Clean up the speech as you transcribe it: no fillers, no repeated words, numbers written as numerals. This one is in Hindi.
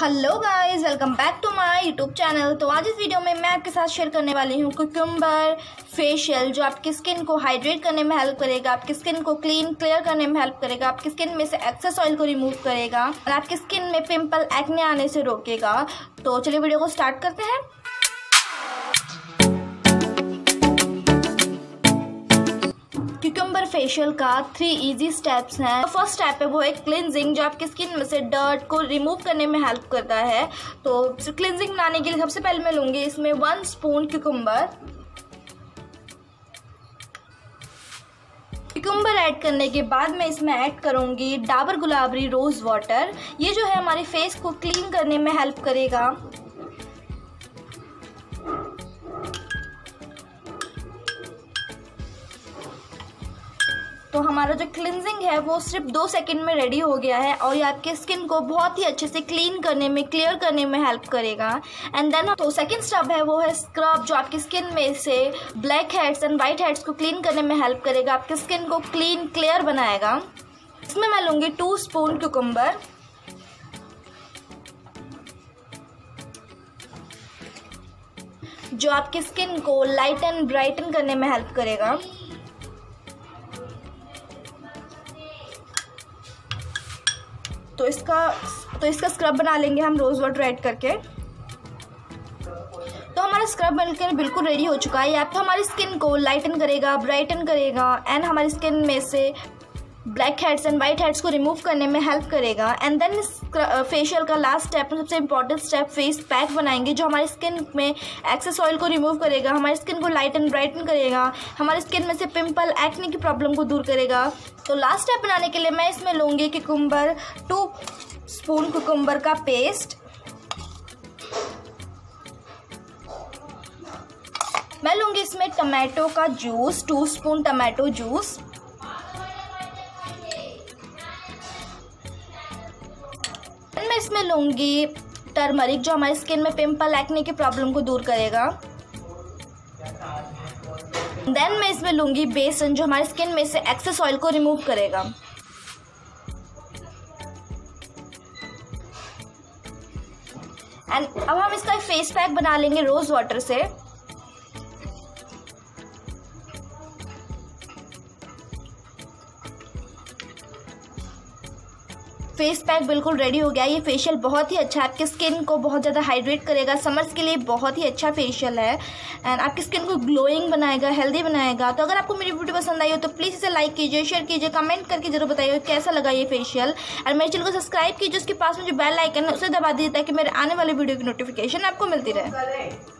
Hello guys, welcome back to my YouTube channel. तो आज इस वीडियो में मैं आपके साथ शेयर करने वाली हूँ कुकुम्बर फेशियल, जो आपकी स्किन को हाइड्रेट करने में हेल्प करेगा, आपकी स्किन को क्लीन क्लियर करने में हेल्प करेगा, आपकी स्किन में से एक्सेस ऑयल को रिमूव करेगा और आपकी स्किन में पिंपल एक्ने आने से रोकेगा। तो चलिए वीडियो को स्टार्ट करते हैं। कुकुम्बर फेशियल का 3 इजी स्टेप्स हैं। फर्स्ट स्टेप है वो है क्लिनजिंग, जो आपकी स्किन में से डर्ट को रिमूव करने में हेल्प करता है। तो क्लिनजिंग बनाने के लिए सबसे पहले मैं लूँगी इसमें 1 स्पून कुकुम्बर। कुकुम्बर ऐड करने के बाद मैं इसमें ऐड करूँगी डाबर गुलाबरी रोज़ वाटर। ये जो है हमारे फेस को क्लीन करने में हेल्प करेगा। तो हमारा जो क्लिनजिंग है वो सिर्फ 2 सेकंड में रेडी हो गया है और ये आपके स्किन को बहुत ही अच्छे से क्लीन करने में, क्लियर करने में हेल्प करेगा। एंड देन तो सेकंड स्टेप है वो है स्क्रब, जो आपकी स्किन में से black heads and white heads को क्लीन करने में हेल्प करेगा, आपकी स्किन को क्लीन क्लियर बनाएगा। इसमें मैं लूँगी 2 स्पून कुकुम्बर। जो आपकी स्किन को लाइट एंड ब्राइटन करने में हेल्प करेगा। तो इसका स्क्रब बना लेंगे हम रोज़ वाटर ऐड करके। तो हमारा स्क्रब बनकर बिल्कुल रेडी हो चुका है। ये आपको हमारी स्किन को लाइटन करेगा, ब्राइटन करेगा एंड हमारी स्किन में से black heads and white heads को रिमूव करने में हेल्प करेगा। एंड देन फेशियल का लास्ट स्टेप, सबसे इम्पॉर्टेंट स्टेप, फेस पैक बनाएंगे, जो हमारी स्किन में एक्सेस ऑयल को रिमूव करेगा, हमारी स्किन को लाइट एंड ब्राइटन करेगा, हमारी स्किन में से पिंपल एक्ने की प्रॉब्लम को दूर करेगा। तो लास्ट स्टेप बनाने के लिए मैं इसमें लूँगी कुकुम्बर, 2 स्पून कुकुम्बर का पेस्ट। मैं लूँगी इसमें टमाटो का जूस, 2 स्पून टमाटो जूस। मैं इसमें लूँगी टर्मरिक, जो हमारी स्किन में पिंपल एक्ने की प्रॉब्लम को दूर करेगा। देन मैं इसमें लूँगी बेसन, जो हमारी स्किन में से एक्सेस ऑयल को रिमूव करेगा। एंड अब हम इसका फेस पैक बना लेंगे रोज़ वाटर से। फेस पैक बिल्कुल रेडी हो गया। ये फेशियल बहुत ही अच्छा है, आपकी स्किन को बहुत ज़्यादा हाइड्रेट करेगा। समर्स के लिए बहुत ही अच्छा फेशियल है एंड आपकी स्किन को ग्लोइंग बनाएगा, हेल्दी बनाएगा। तो अगर आपको मेरी वीडियो पसंद आई हो तो प्लीज़ इसे लाइक कीजिए, शेयर कीजिए, कमेंट करके जरूर बताइए कैसा लगा ये फेशियल। और मेरे चैनल को सब्सक्राइब कीजिए, उसके पास में जो बेल आइकन है उसे दबा दीजिए ताकि मेरे आने वाले वीडियो की नोटिफिकेशन आपको मिलती रहे।